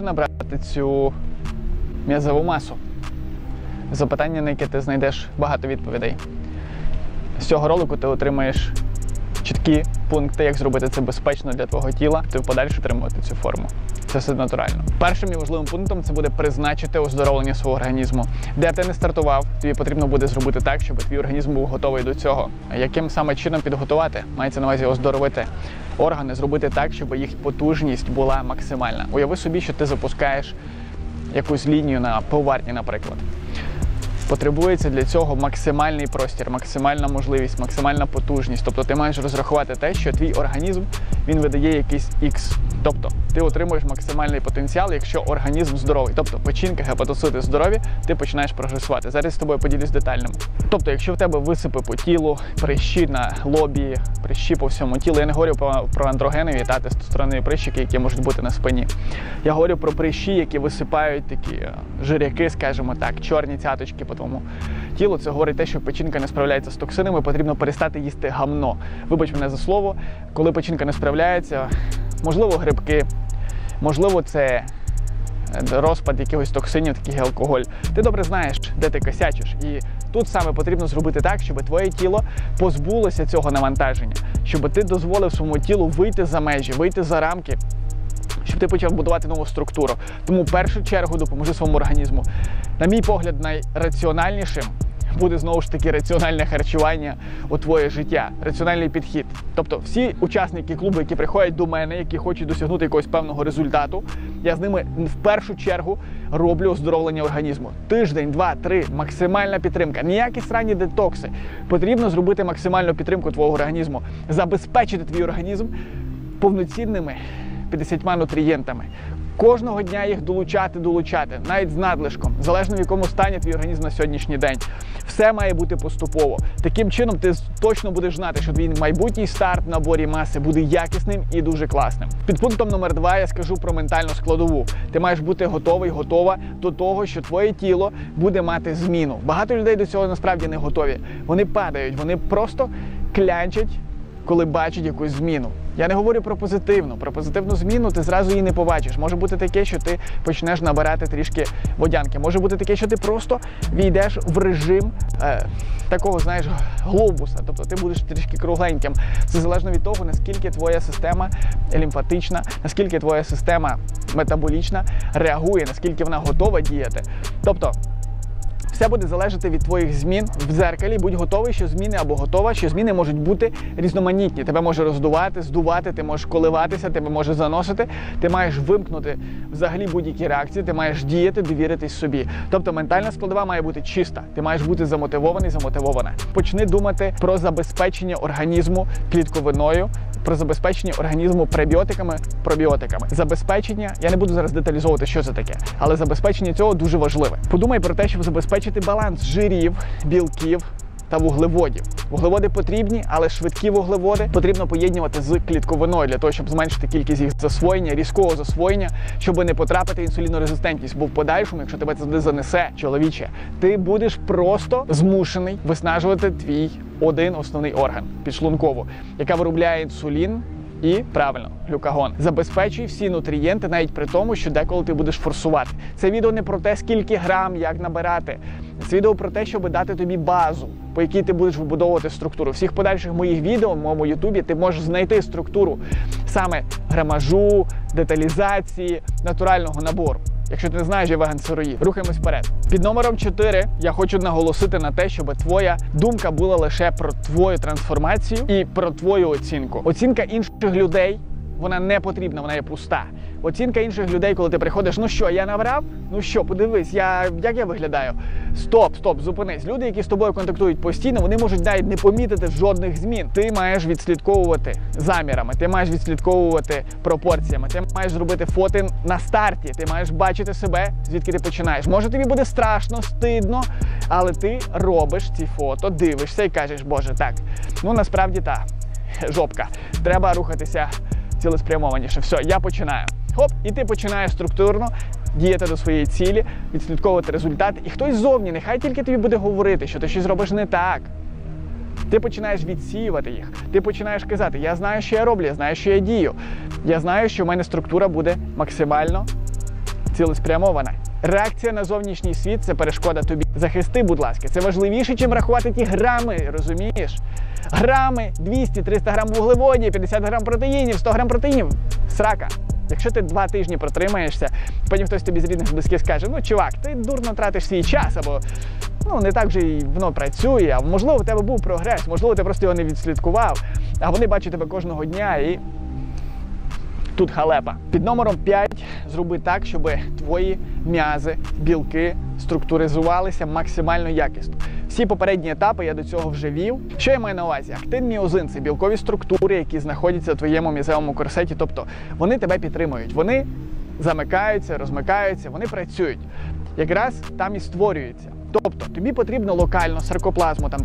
може набрати цю м'язову масу? Запитання, на яке ти знайдеш багато відповідей. З цього ролику ти отримаєш чіткі пункти, як зробити це безпечно для твого тіла, ти в подальше отримувати цю форму. Це все натурально. Першим і важливим пунктом це буде призначити оздоровлення свого організму. Де б ти не стартував, тобі потрібно буде зробити так, щоб твій організм був готовий до цього. Яким саме чином підготувати? Мається на увазі оздоровити органи, зробити так, щоб їх потужність була максимальна. Уяви собі, що ти запускаєш якусь лінію на поварні, наприклад. Потребується для цього максимальний простір, максимальна можливість, максимальна потужність. Тобто ти маєш розрахувати те, що твій організм, він видає якийсь X. Тобто ти отримуєш максимальний потенціал, якщо організм здоровий. Тобто печінка, гепатоцити здорові, ти починаєш прогресувати. Зараз з тобою поділюсь детальним. Тобто якщо в тебе висипи по тілу, прищі на лобі, прищі по всьому тілу. Я не говорю про андрогенові та тестостеронові прищики, які можуть бути на спині. Я говорю про прищі, які висипають такі жиряки, скажімо так, чорні цяточки по твоєму тілу. Це говорить те, що печінка не справляється з токсинами, потрібно перестати їсти гамно. Вибач мене за слово, коли печінка не справляється, можливо, грибки, можливо, це розпад якихось токсинів, таких як алкоголь. Ти добре знаєш, де ти косячиш. І тут саме потрібно зробити так, щоб твоє тіло позбулося цього навантаження, щоб ти дозволив своєму тілу вийти за межі, вийти за рамки, щоб ти почав будувати нову структуру. Тому в першу чергу допоможи своєму організму. На мій погляд, найраціональнішим буде, знову ж таки, раціональне харчування у твоє життя, раціональний підхід. Тобто всі учасники клубу, які приходять до мене, які хочуть досягнути якогось певного результату, я з ними в першу чергу роблю оздоровлення організму. Тиждень, два, три, максимальна підтримка. Ніякі срані детокси. Потрібно зробити максимальну підтримку твого організму, забезпечити твій організм повноцінними 50 нутрієнтами. Кожного дня їх долучати, навіть з надлишком, залежно в якому стані твій організм на сьогоднішній день. Все має бути поступово. Таким чином ти точно будеш знати, що твій майбутній старт в наборі маси буде якісним і дуже класним. Під пунктом номер 2 я скажу про ментальну складову. Ти маєш бути готовий, готова до того, що твоє тіло буде мати зміну. Багато людей до цього насправді не готові. Вони падають, вони просто клянчать, коли бачать якусь зміну. Я не говорю про позитивну. Про позитивну зміну ти зразу її не побачиш. Може бути таке, що ти почнеш набирати трішки водянки. Може бути таке, що ти просто війдеш в режим такого, знаєш, глобуса. Тобто ти будеш трішки кругленьким. Це залежно від того, наскільки твоя система лімфатична, наскільки твоя система метаболічна реагує, наскільки вона готова діяти. Тобто все буде залежати від твоїх змін в дзеркалі. Будь готовий, що зміни або готова, що зміни можуть бути різноманітні. Тебе може роздувати, здувати, ти можеш коливатися, тебе може заносити. Ти маєш вимкнути взагалі будь-які реакції, ти маєш діяти, довіритись собі. Тобто ментальна складова має бути чиста. Ти маєш бути замотивований, замотивована. Почни думати про забезпечення організму клітковиною, про забезпечення організму пребіотиками, пробіотиками. Забезпечення, я не буду зараз деталізовувати, що це таке, але забезпечення цього дуже важливе. Подумай про те, щоб забезпечити баланс жирів, білків та вуглеводів. Вуглеводи потрібні, але швидкі вуглеводи потрібно поєднувати з клітковиною для того, щоб зменшити кількість їх засвоєння, різкого засвоєння, щоб не потрапити в інсулінорезистентність. Бо в подальшому, якщо тебе це занесе, чоловіче, ти будеш просто змушений виснажувати твій один основний орган, підшлункову, яка виробляє інсулін і, правильно, глюкагон. Забезпечуй всі нутрієнти, навіть при тому, що деколи ти будеш форсувати. Це відео не про те, скільки грам, як набирати. Це відео про те, щоб дати тобі базу, по якій ти будеш вибудовувати структуру. Всіх подальших моїх відео в моєму ютубі ти можеш знайти структуру саме грамажу, деталізації, натурального набору. Якщо ти не знаєш, я веган-сироїд. Рухаємось вперед. Під номером 4 я хочу наголосити на те, щоб твоя думка була лише про твою трансформацію і про твою оцінку. Оцінка інших людей, вона не потрібна, вона є пуста. Оцінка інших людей, коли ти приходиш, ну що, я набрав? Ну що, подивись, як я виглядаю? Стоп, зупинись. Люди, які з тобою контактують постійно, вони можуть навіть не помітити жодних змін. Ти маєш відслідковувати замірами, ти маєш відслідковувати пропорціями, ти маєш зробити фото на старті, ти маєш бачити себе, звідки ти починаєш. Може тобі буде страшно, стидно, але ти робиш ці фото, дивишся і кажеш, боже, так, ну насправді та жопка, треба рухатися цілеспрямованіше. Все, я починаю. Хоп, і ти починаєш структурно діяти до своєї цілі, відслідковувати результат. І хтось ззовні, нехай тільки тобі буде говорити, що ти щось робиш не так. Ти починаєш відсіювати їх. Ти починаєш казати, я знаю, що я роблю, я знаю, що я дію. Я знаю, що в мене структура буде максимально цілеспрямована. Реакція на зовнішній світ – це перешкода тобі. Захисти, будь ласка, це важливіше, чим рахувати ті грами, розумієш? Грами, 200, 300 грам вуглеводів, 50 грам протеїнів, 100 грам протеїнів. Срака. Якщо ти 2 тижні протримаєшся, потім хтось тобі з рідних близьких скаже: ну, чувак, ти дурно тратиш свій час, або ну, не так вже і воно працює, а можливо, в тебе був прогрес, можливо, ти просто його не відслідкував, а вони бачать тебе кожного дня і... Тут халепа. Під номером 5 зроби так, щоб твої м'язи, білки структуризувалися максимально якісно. Всі попередні етапи я до цього вже вів. Що я маю на увазі? Актинні озин – це білкові структури, які знаходяться в твоєму м'язовому корсеті, тобто вони тебе підтримують, вони замикаються, розмикаються, вони працюють. Якраз там і створюється. Тобто тобі потрібно локально саркоплазму, там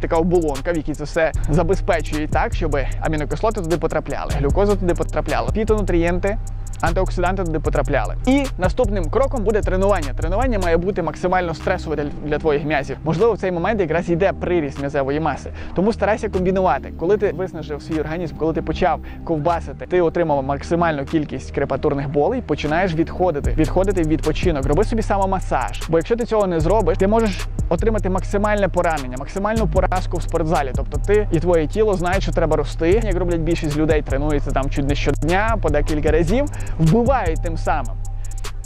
така оболонка, в якій це все забезпечує так, щоб амінокислоти туди потрапляли, глюкоза туди потрапляла, фітонутрієнти, антиоксиданти туди потрапляли. І наступним кроком буде тренування. Тренування має бути максимально стресове для твоїх м'язів. Можливо, в цей момент якраз йде приріст м'язової маси. Тому старайся комбінувати. Коли ти виснажив свій організм, коли ти почав ковбасити, ти отримав максимальну кількість крепатурних болей, починаєш відходити. Відходити в відпочинок. Роби собі самомасаж. Бо якщо ти цього не зробиш, ти можеш отримати максимальне поранення, максимальну поразку в спортзалі. Тобто ти і твоє тіло знають, що треба рости. Як роблять більшість людей, тренуються там чуть не щодня, по декілька разів. Вбивають тим самим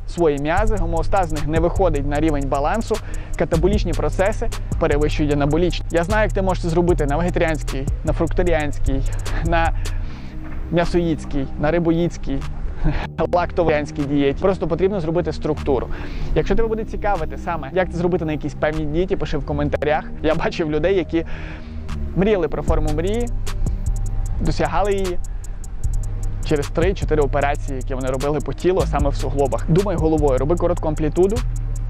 свої м'язи, гомеостаз з них не виходить на рівень балансу, катаболічні процеси перевищують анаболічні. Я знаю, як ти можеш це зробити на вегетаріанській, на фрукторіанській, на м'ясоїдській, на рибоїдській, лактоваріанській дієті. Просто потрібно зробити структуру. Якщо тебе буде цікавити саме, як це зробити на якійсь певній дієті, пиши в коментарях. Я бачив людей, які мріяли про форму мрії, досягали її, через 3-4 операції, які вони робили по тілу, саме в суглобах. Думай головою, роби коротку амплітуду,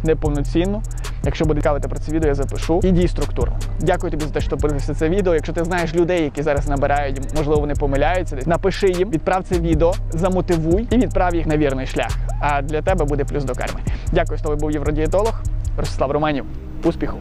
неповноцінну. Якщо буде цікавити про це відео, я запишу. І дій структуру. Дякую тобі за те, що подивився це відео. Якщо ти знаєш людей, які зараз набирають, можливо, вони помиляються, напиши їм, відправ це відео, замотивуй і відправ їх на вірний шлях. А для тебе буде плюс до карми. Дякую, з тобою був євродієтолог Ростислав Романів. Успіху!